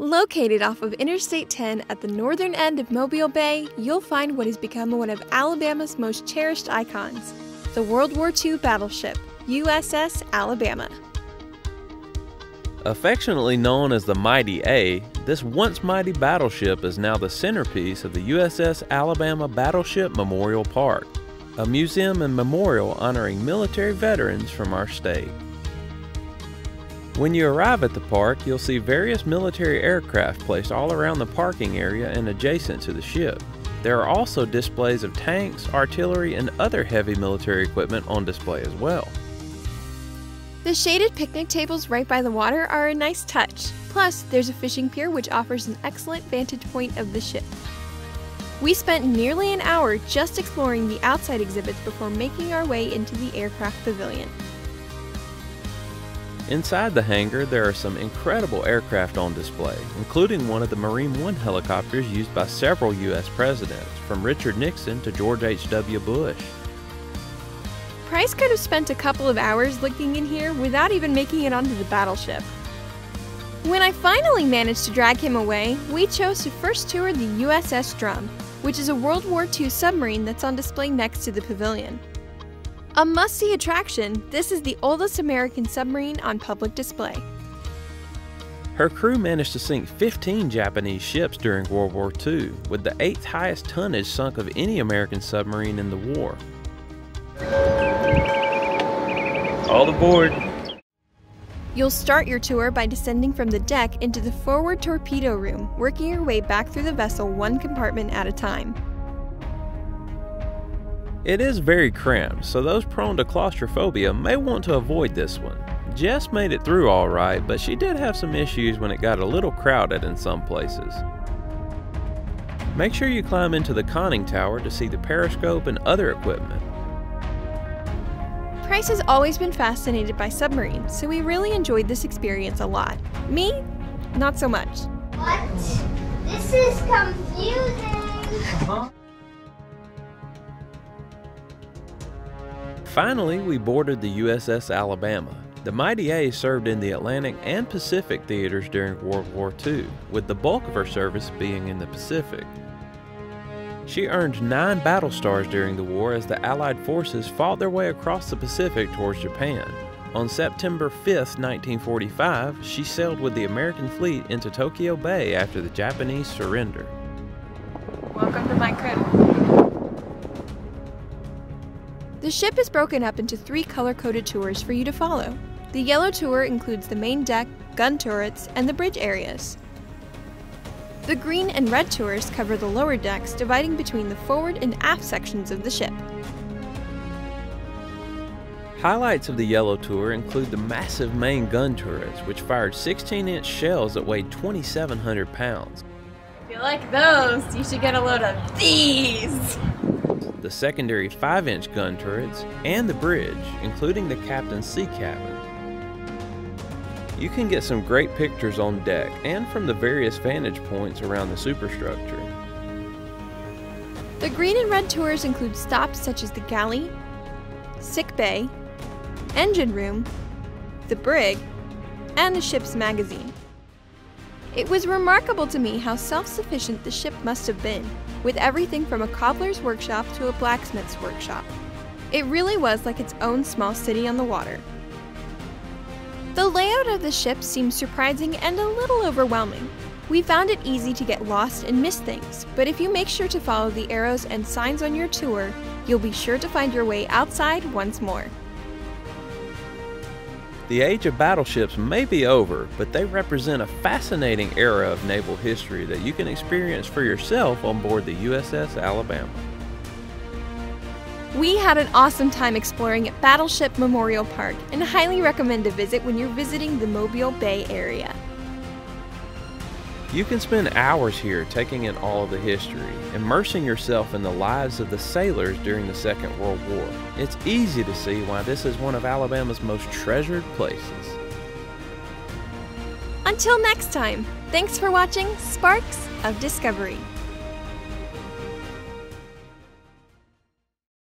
Located off of Interstate 10 at the northern end of Mobile Bay, you'll find what has become one of Alabama's most cherished icons, the World War II battleship, USS Alabama. Affectionately known as the Mighty A, this once mighty battleship is now the centerpiece of the USS Alabama Battleship Memorial Park, a museum and memorial honoring military veterans from our state. When you arrive at the park, you'll see various military aircraft placed all around the parking area and adjacent to the ship. There are also displays of tanks, artillery, and other heavy military equipment on display as well. The shaded picnic tables right by the water are a nice touch. Plus, there's a fishing pier which offers an excellent vantage point of the ship. We spent nearly an hour just exploring the outside exhibits before making our way into the aircraft pavilion. Inside the hangar, there are some incredible aircraft on display, including one of the Marine One helicopters used by several U.S. presidents, from Richard Nixon to George H.W. Bush. Price could have spent a couple of hours looking in here without even making it onto the battleship. When I finally managed to drag him away, we chose to first tour the USS Drum, which is a World War II submarine that's on display next to the pavilion. A must-see attraction, this is the oldest American submarine on public display. Her crew managed to sink 15 Japanese ships during World War II, with the 8th highest tonnage sunk of any American submarine in the war. All aboard! You'll start your tour by descending from the deck into the forward torpedo room, working your way back through the vessel one compartment at a time. It is very cramped, so those prone to claustrophobia may want to avoid this one. Jess made it through all right, but she did have some issues when it got a little crowded in some places. Make sure you climb into the conning tower to see the periscope and other equipment. Price has always been fascinated by submarines, so we really enjoyed this experience a lot. Me? Not so much. What? This is confusing! Finally, we boarded the USS Alabama. The Mighty A served in the Atlantic and Pacific theaters during World War II, with the bulk of her service being in the Pacific. She earned 9 battle stars during the war as the Allied forces fought their way across the Pacific towards Japan. On September 5, 1945, she sailed with the American fleet into Tokyo Bay after the Japanese surrender. Welcome to my crib. The ship is broken up into 3 color-coded tours for you to follow. The yellow tour includes the main deck, gun turrets, and the bridge areas. The green and red tours cover the lower decks, dividing between the forward and aft sections of the ship. Highlights of the yellow tour include the massive main gun turrets, which fired 16-inch shells that weighed 2,700 pounds. If you like those, you should get a load of these! The secondary 5-inch gun turrets, and the bridge, including the captain's sea cabin. You can get some great pictures on deck and from the various vantage points around the superstructure. The green and red tours include stops such as the galley, sick bay, engine room, the brig, and the ship's magazine. It was remarkable to me how self-sufficient the ship must have been, with everything from a cobbler's workshop to a blacksmith's workshop. It really was like its own small city on the water. The layout of the ship seemed surprising and a little overwhelming. We found it easy to get lost and miss things, but if you make sure to follow the arrows and signs on your tour, you'll be sure to find your way outside once more. The age of battleships may be over, but they represent a fascinating era of naval history that you can experience for yourself on board the USS Alabama. We had an awesome time exploring at Battleship Memorial Park and highly recommend a visit when you're visiting the Mobile Bay area. You can spend hours here taking in all of the history, immersing yourself in the lives of the sailors during the Second World War. It's easy to see why this is one of Alabama's most treasured places. Until next time, thanks for watching Sparks of Discovery.